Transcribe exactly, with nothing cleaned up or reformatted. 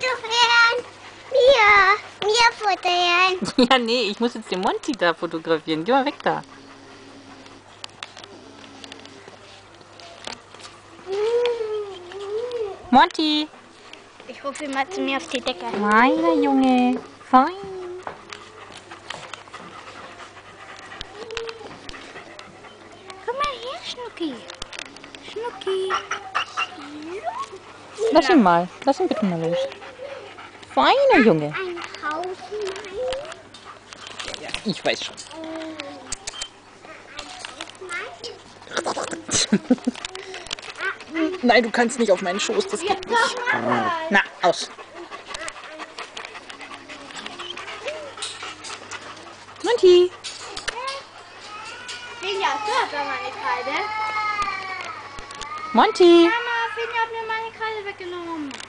fotografieren. Mir. Mir fotografieren. Ja, nee, ich muss jetzt den Monty da fotografieren. Geh mal weg da. Monty. Ich rufe ihn mal zu mir auf die Decke. Feiner Junge. Fein. Komm mal her, Schnucki. Schnucki. Lass ihn mal. Lass ihn bitte mal los. Feiner Junge. Ja, ich weiß schon. Nein, du kannst nicht auf meinen Schoß, das geht nicht. Na, aus. Monty. Monty. Mama, Finja hat mir meine Kreide weggenommen.